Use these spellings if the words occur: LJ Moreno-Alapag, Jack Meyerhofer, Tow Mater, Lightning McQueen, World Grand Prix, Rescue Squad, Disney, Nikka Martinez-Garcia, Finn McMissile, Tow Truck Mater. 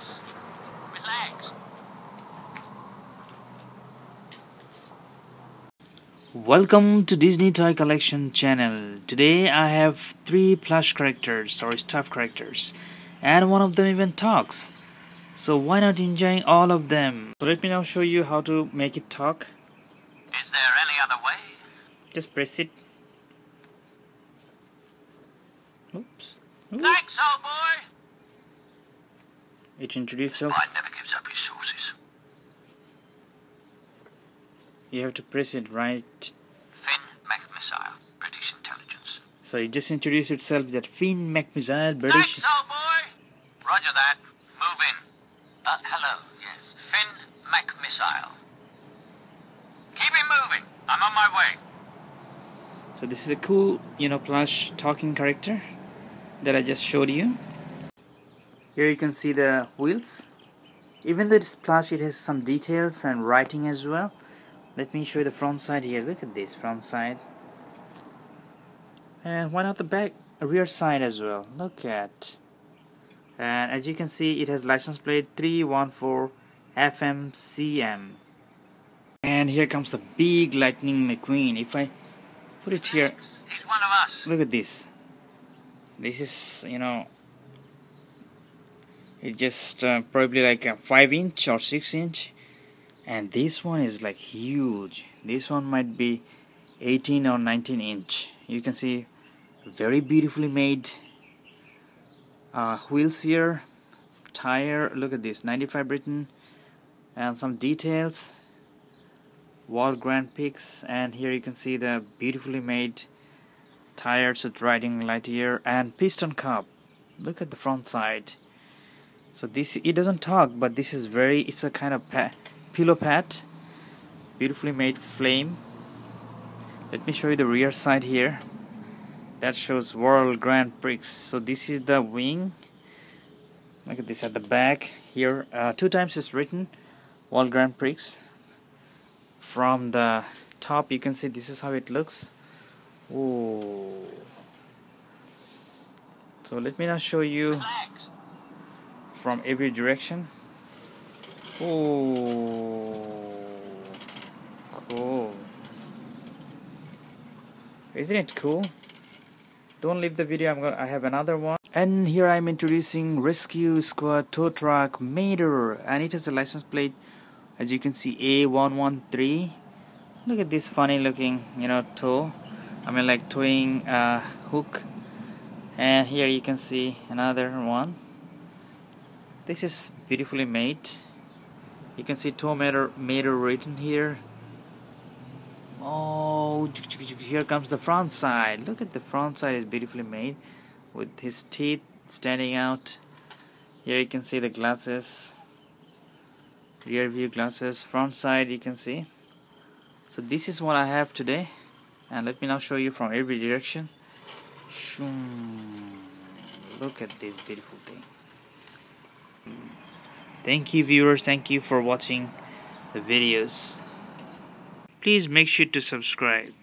Relax. Relax. Welcome to Disney Toy Collection channel. Today I have three plush characters or stuffed characters, and one of them even talks. So why not enjoying all of them? So let me now show you how to make it talk. Is there any other way? Just press it. Oops. Ooh. Thanks, old boy. It introduces itself. This never gives up his sources. You have to press it right. Finn McMissile, British intelligence. So it just introduced itself that Finn McMissile, British. Thanks, old boy. Roger that. Move in. Hello. Yes. Finn McMissile. Keep it moving. I'm on my way. So this is a cool, plush talking character that I just showed you. Here you can see the wheels. Even though it's plush, it has some details and writing as well. Let me show you the front side here. Look at this front side. And why not the back, rear side as well. Look at. And as you can see, it has license plate 314 FMCM. And here comes the big Lightning McQueen. If I put it here, he's one of us. Look at this. This is, it just probably like a 5-inch or 6-inch, and this one is like huge. This one might be 18 or 19-inch. You can see very beautifully made wheels here, tire. Look at this, 95 Britain, and some details. World Grand Prix, and here you can see the beautifully made tires with riding Lightyear and piston cup. Look at the front side. So this, it doesn't talk, but this is very, it's a kind of pillow pad, beautifully made flame. Let me show you the rear side here. That shows World Grand Prix. So this is the wing. Look at this at the back here. 2 times it's written World Grand Prix. From the top you can see this is how it looks. Ooh. So let me now show you from every direction. Oh, cool. Isn't it cool? Don't leave the video, I have another one. And here I'm introducing Rescue Squad Tow Truck Mater, and it has a license plate as you can see A113. Look at this funny looking tow, towing hook. And here you can see another one. This is beautifully made. You can see Tow Mater written here. Oh, here comes the front side. Look at the front side, is beautifully made with his teeth standing out. Here you can see the glasses, rear view glasses, front side you can see. So this is what I have today, and let me now show you from every direction. Shoom. Look at this beautiful thing. Thank you viewers, thank you for watching the videos. Please make sure to subscribe.